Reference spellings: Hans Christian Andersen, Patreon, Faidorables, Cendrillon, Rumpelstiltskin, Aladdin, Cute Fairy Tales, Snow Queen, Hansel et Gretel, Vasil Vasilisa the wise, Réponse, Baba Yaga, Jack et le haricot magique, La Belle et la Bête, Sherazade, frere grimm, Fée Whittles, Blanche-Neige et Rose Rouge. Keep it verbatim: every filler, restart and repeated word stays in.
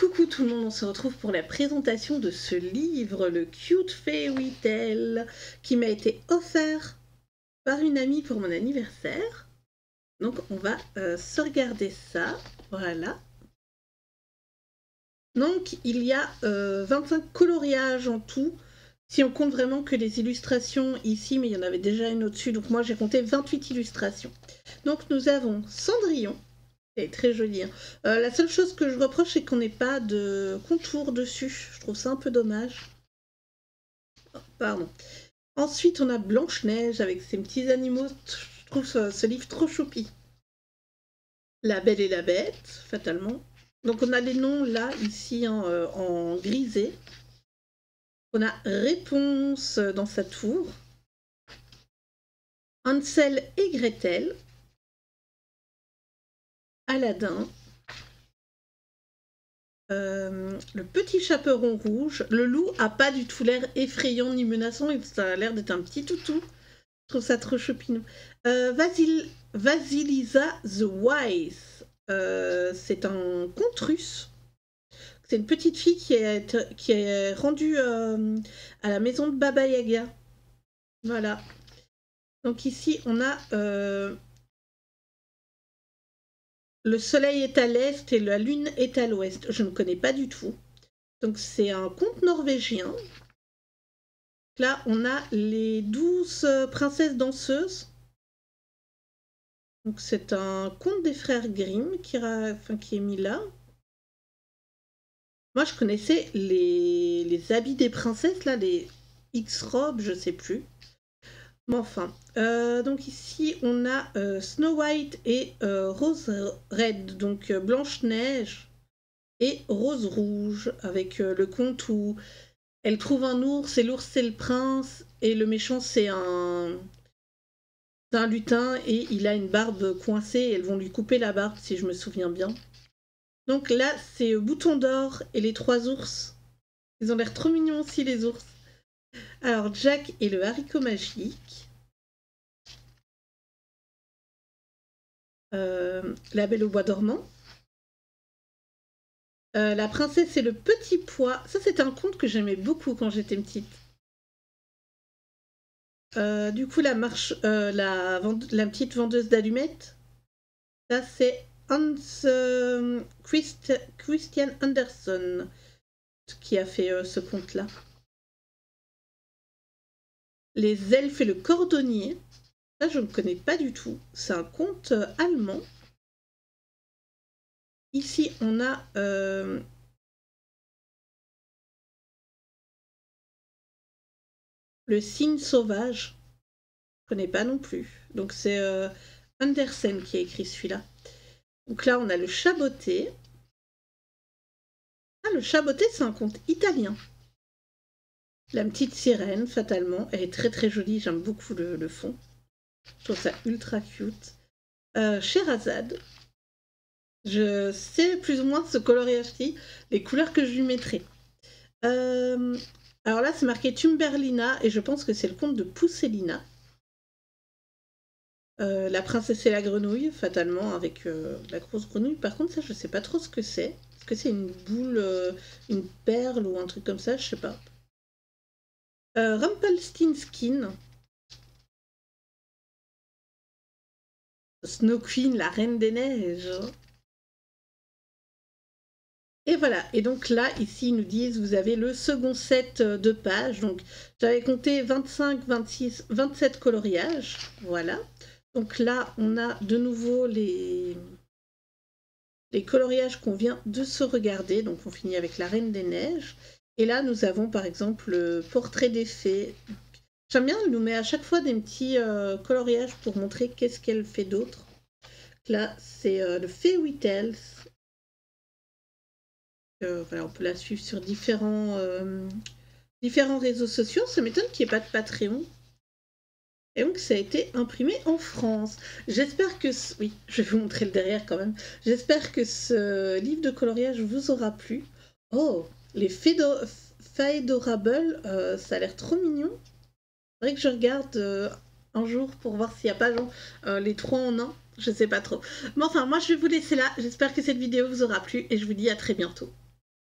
Coucou tout le monde, on se retrouve pour la présentation de ce livre, le Cute Fairy Tales, qui m'a été offert par une amie pour mon anniversaire. Donc on va euh, se regarder ça, voilà. Donc il y a euh, vingt-cinq coloriages en tout, si on compte vraiment que les illustrations ici, mais il y en avait déjà une au-dessus, donc moi j'ai compté vingt-huit illustrations. Donc nous avons Cendrillon. C'est très joli. Hein. Euh, la seule chose que je reproche, c'est qu'on n'ait pas de contour dessus. Je trouve ça un peu dommage. Oh, pardon. Ensuite, on a Blanche-Neige avec ses petits animaux. Je trouve ce, ce livre trop choupi. La Belle et la Bête, fatalement. Donc, on a les noms là, ici, hein, en grisé. On a Réponse dans sa tour. Hansel et Gretel. Aladdin, euh, le petit chaperon rouge, le loup a pas du tout l'air effrayant ni menaçant, et ça a l'air d'être un petit toutou, je trouve ça trop choupinou. Euh, Vasil Vasilisa the wise, euh, c'est un conte russe, c'est une petite fille qui est, qui est rendue euh, à la maison de Baba Yaga, voilà. Donc ici on a... Euh, Le soleil est à l'est et la lune est à l'ouest. Je ne connais pas du tout. Donc c'est un conte norvégien. Là, on a les douze princesses danseuses. Donc c'est un conte des frères Grimm qui, enfin, qui est mis là. Moi, je connaissais les, les habits des princesses, là, les X-robes, je ne sais plus. Enfin, euh, donc ici on a euh, Snow White et euh, Rose Red, donc euh, Blanche-Neige et Rose Rouge, avec euh, le conte où elle trouve un ours et l'ours c'est le prince et le méchant c'est un... un lutin et il a une barbe coincée et elles vont lui couper la barbe si je me souviens bien. Donc là c'est euh, Bouton d'or et les trois ours, ils ont l'air trop mignons aussi les ours. Alors, Jack et le haricot magique. Euh, la Belle au bois dormant. Euh, la princesse et le petit pois. Ça, c'était un conte que j'aimais beaucoup quand j'étais petite. Euh, du coup, la, marche, euh, la, la petite vendeuse d'allumettes. Ça, c'est Hans euh, Christ, Christian Andersen qui a fait euh, ce conte-là. Les elfes et le cordonnier, ça je ne connais pas du tout, c'est un conte euh, allemand. Ici on a euh, le cygne sauvage, je ne connais pas non plus, donc c'est euh, Andersen qui a écrit celui-là. Donc là on a le chat botté. Ah, le chat botté c'est un conte italien. La petite sirène, fatalement, elle est très très jolie, j'aime beaucoup le, le fond. Je trouve ça ultra cute. Euh, Sherazade, je sais plus ou moins ce coloriage-ci, les couleurs que je lui mettrai. Euh, alors là, c'est marqué Tumberlina, et je pense que c'est le conte de Pousselina. Euh, la princesse et la grenouille, fatalement, avec euh, la grosse grenouille. Par contre, ça, je sais pas trop ce que c'est. Est-ce que c'est une boule, euh, une perle ou un truc comme ça, je sais pas. Euh, Rumpelstiltskin, Snow Queen, la reine des neiges. Et voilà, et donc là, ici, ils nous disent, vous avez le second set de pages. Donc, j'avais compté vingt-cinq, vingt-six, vingt-sept coloriages. Voilà. Donc là, on a de nouveau les, les coloriages qu'on vient de se regarder. Donc, on finit avec la reine des neiges. Et là, nous avons par exemple le portrait des fées. J'aime bien, elle nous met à chaque fois des petits euh, coloriages pour montrer qu'est-ce qu'elle fait d'autre. Là, c'est euh, le Fée Whittles. Euh, voilà, on peut la suivre sur différents, euh, différents réseaux sociaux. Ça m'étonne qu'il n'y ait pas de Patreon. Et donc, ça a été imprimé en France. J'espère que... Ce... Oui, je vais vous montrer le derrière quand même. J'espère que ce livre de coloriage vous aura plu. Oh! Les Faidorables, euh, ça a l'air trop mignon. C'est vrai que je regarde euh, un jour pour voir s'il n'y a pas genre, euh, les trois en un. Je sais pas trop. Mais enfin, moi je vais vous laisser là. J'espère que cette vidéo vous aura plu et je vous dis à très bientôt.